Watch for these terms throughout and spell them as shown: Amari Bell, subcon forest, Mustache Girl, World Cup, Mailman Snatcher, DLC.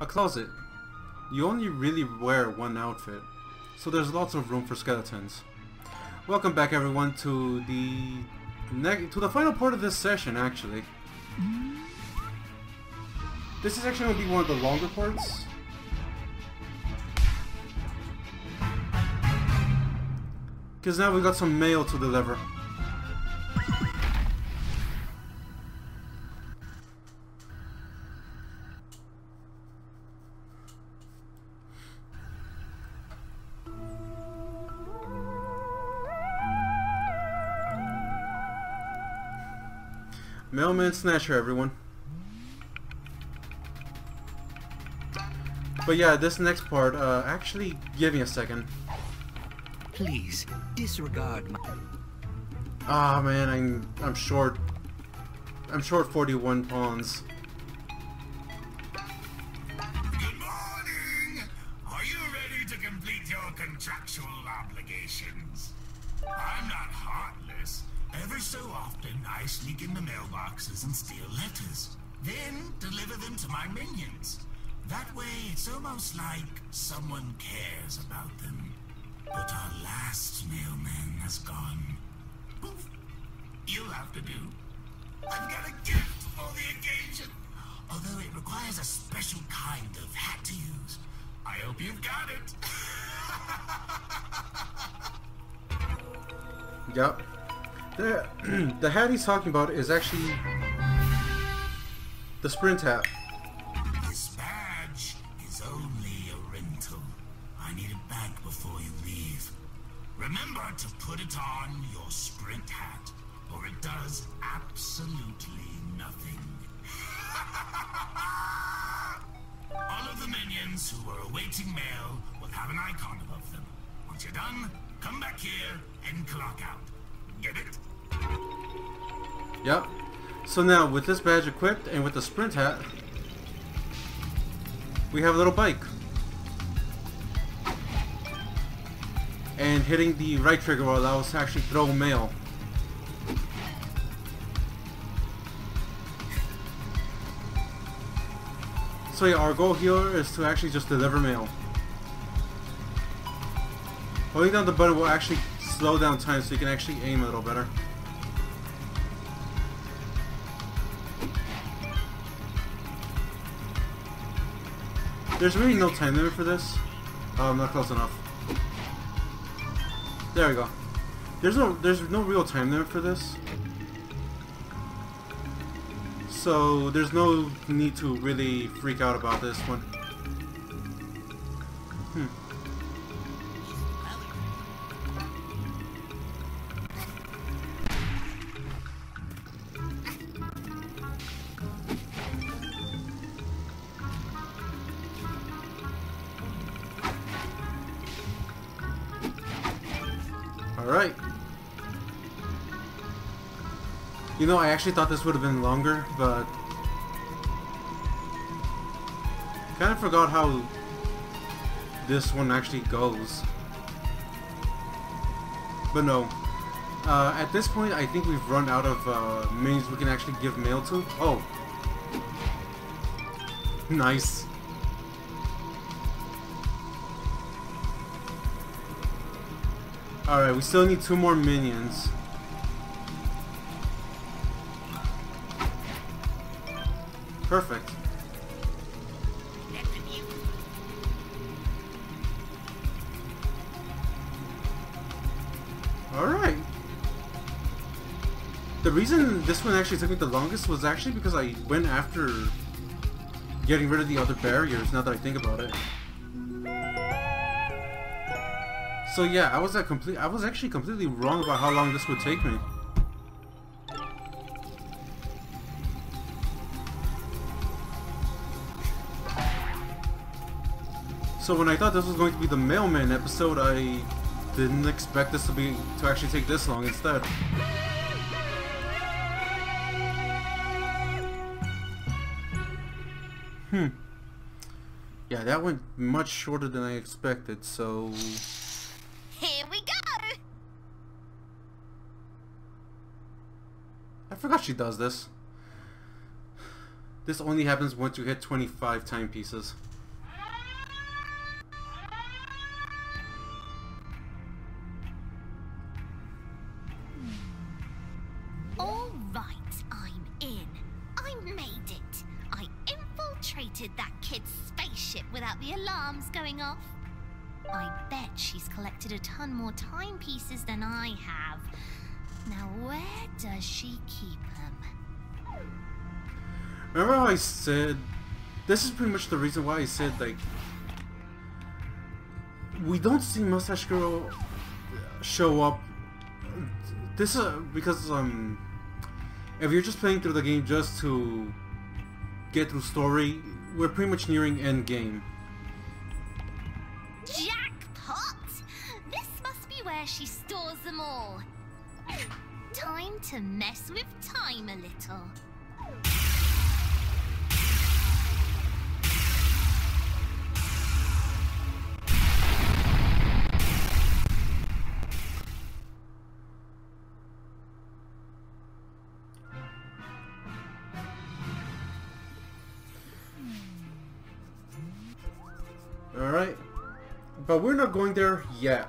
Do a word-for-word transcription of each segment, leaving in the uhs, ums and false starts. A closet. You only really wear one outfit, so there's lots of room for skeletons. Welcome back, everyone, to the ne to the final part of this session. Actually, this is actually going to be one of the longer parts. Because now we got some mail to deliver. Mailman Snatcher, everyone. But yeah, this next part, uh, actually, give me a second. Please disregard my. Ah oh, man, I'm I'm short. I'm short forty-one pawns. Good morning. Are you ready to complete your contractual obligations? I'm not heartless. Every so often, I sneak in the mailboxes and steal letters, then deliver them to my minions. That way, it's almost like someone cares about them. But our last mailman has gone. Poof. You'll have to do. I've got a gift for the occasion. Although it requires a special kind of hat to use. I hope you've got it. Yep. The, the hat he's talking about is actually the sprint hat. This badge is only a rental. I need it back before you leave. Remember to put it on your sprint hat, or it does absolutely nothing. All of the minions who are awaiting mail will have an icon above them. Once you're done, come back here and clock out. Get it? Yep. So now, with this badge equipped and with the sprint hat, we have a little bike. And hitting the right trigger will allow us to actually throw mail. So yeah, our goal here is to actually just deliver mail. Holding down the button will actually slow down time so you can actually aim a little better. There's really no time limit for this. Oh, I'm not close enough. There we go. There's no there's no real time limit for this. So there's no need to really freak out about this one. Alright. You know, I actually thought this would have been longer, but kind of forgot how this one actually goes. But no. Uh, at this point, I think we've run out of uh, minions we can actually give mail to. Oh. Nice. Alright, we still need two more minions. Perfect. Alright. The reason this one actually took me the longest was actually because I went after getting rid of the other barriers, now that I think about it. So yeah, I was at complete. I was actually completely wrong about how long this would take me. So when I thought this was going to be the mailman episode, I didn't expect this to be to actually take this long instead. Hmm. Yeah, that went much shorter than I expected. So. Here we go! I forgot she does this. This only happens once you hit twenty-five timepieces. spotted that kid's spaceship without the alarms going off. I bet she's collected a ton more timepieces than I have. Now where does she keep them? Remember how I said... This is pretty much the reason why I said, like... We don't see Mustache Girl show up. This is uh, because, um... if you're just playing through the game just to get through story, we're pretty much nearing end game. Jackpot! This must be where she stores them all. Time to mess with time a little. Alright, but we're not going there yet.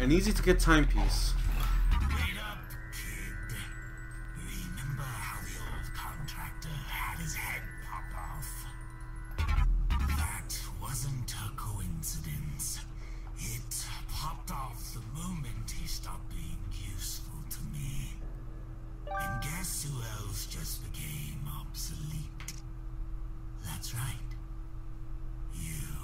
An easy to get timepiece. Wait up, kid. Remember how the old contractor had his head pop off? That wasn't a coincidence. It popped off the moment he stopped being useful to me. And guess who else just became obsolete? That's right. You.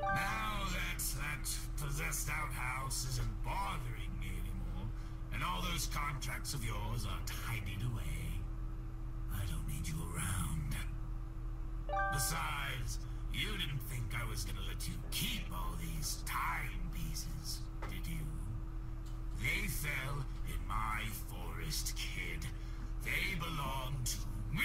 Now that's that. Possessed outhouse isn't bothering me anymore, and all those contracts of yours are tidied away. I don't need you around. Besides, you didn't think I was gonna let you keep all these time pieces, did you? They fell in my forest, kid. They belong to me!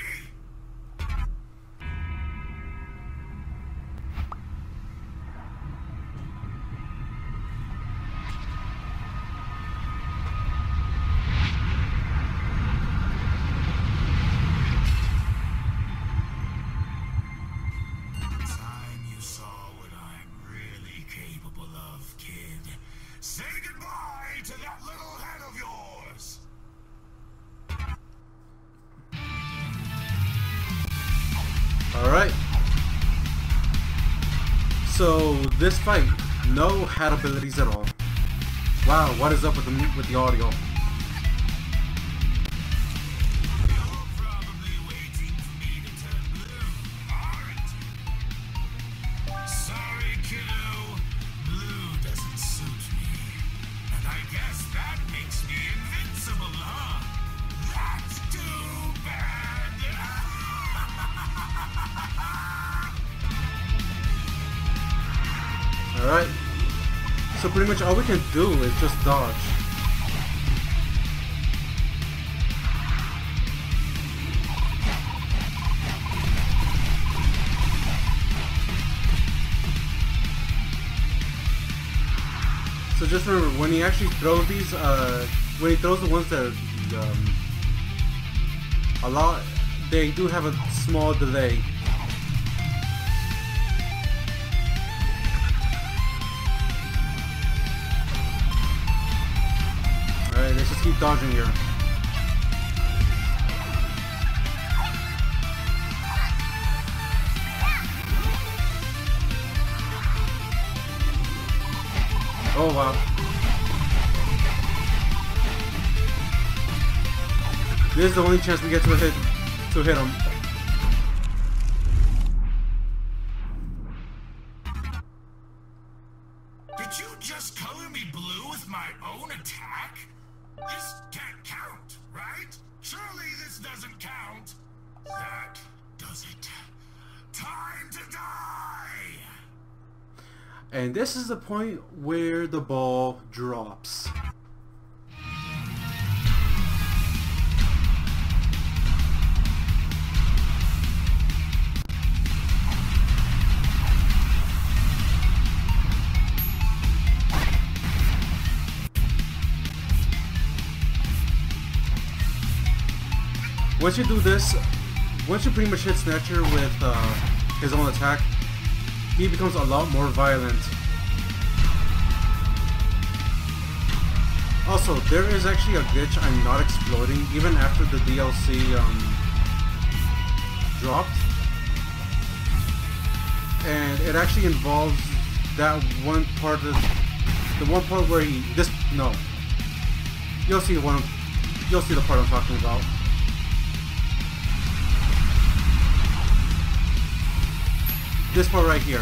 So this fight, no hat abilities at all. Wow, what is up with the with the audio? Alright, so pretty much all we can do is just dodge. So just remember, when he actually throws these, uh, when he throws the ones that um, a lot, they do have a small delay. Let's just keep dodging here. Oh wow. This is the only chance we get to hit to hit him. Did you just color me blue with my own attack? This can't count, right? Surely this doesn't count. That does it. Time to die! And this is the point where the ball drops. Once you do this, once you pretty much hit Snatcher with uh, his own attack, he becomes a lot more violent. Also, there is actually a glitch I'm not exploiting, even after the D L C um, dropped. And it actually involves that one part of, the one part where he, this, no. You'll see the one, you'll see the part I'm talking about. This part right here.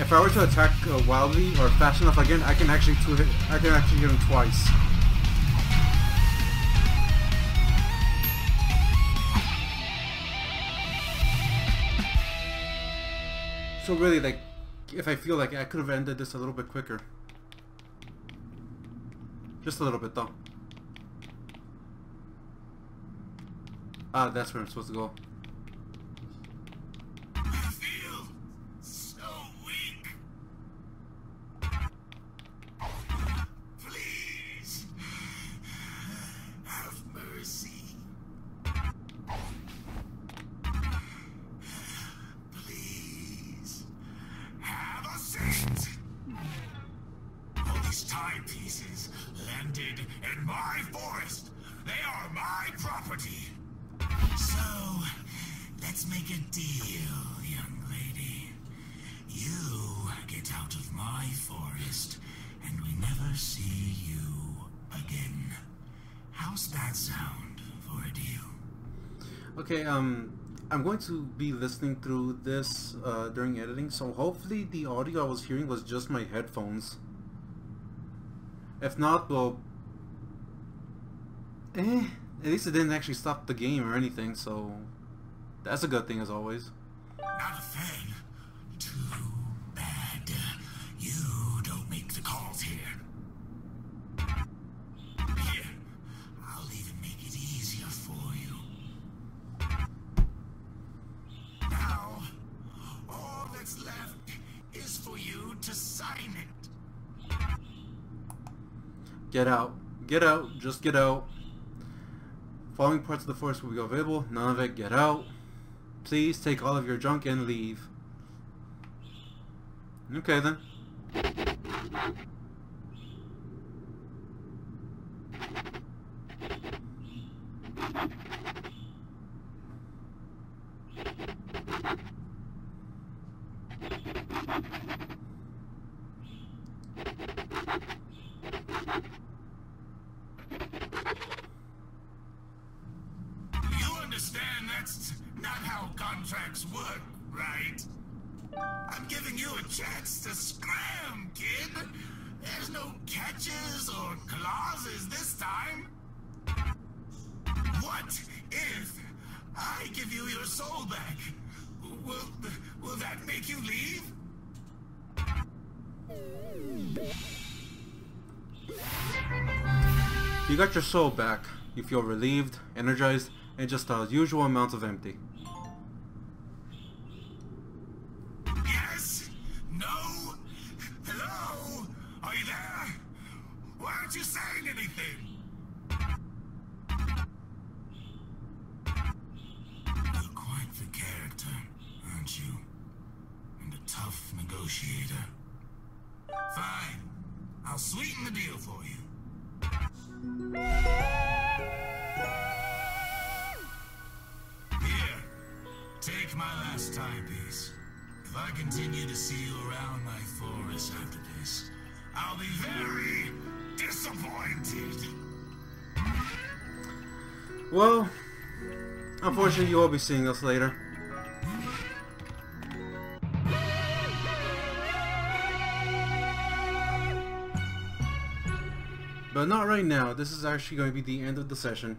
If I were to attack uh, wildly or fast enough again, I can actually two hit. I can actually hit him twice. So really, like, if I feel like I could have ended this a little bit quicker, just a little bit though. Ah, that's where I'm supposed to go. Okay, um, I'm going to be listening through this uh, during editing, so hopefully the audio I was hearing was just my headphones. If not, well, eh, at least it didn't actually stop the game or anything, so that's a good thing as always. Not a thing. Too bad. You don't make the calls here. Get out. Get out. Just get out. Following parts of the forest will be available. None of it. Get out. Please take all of your junk and leave. Okay then. You got your soul back. You feel relieved, energized, and just the usual amount of empty. Yes! No! Hello! Are you there? Why aren't you saying anything? You're quite the character, aren't you? And a tough negotiator. Fine. I'll sweeten the deal for you. Here, take my last timepiece. If I continue to see you around my forest after this, I'll be very disappointed. Well, unfortunately, you will be seeing us later. But not right now. This is actually going to be the end of the session.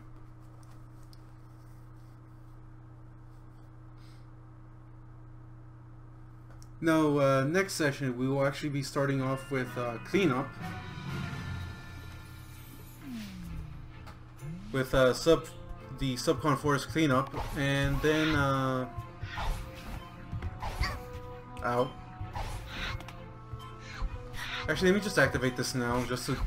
No, uh, next session we will actually be starting off with uh, cleanup with uh, sub the subcon forest cleanup, and then uh, ow. Actually, let me just activate this now, just to.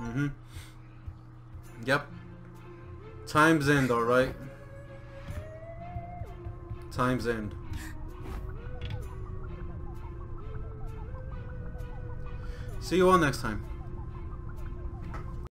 Mhm. Yep. Time's end, alright. Time's end. See you all next time.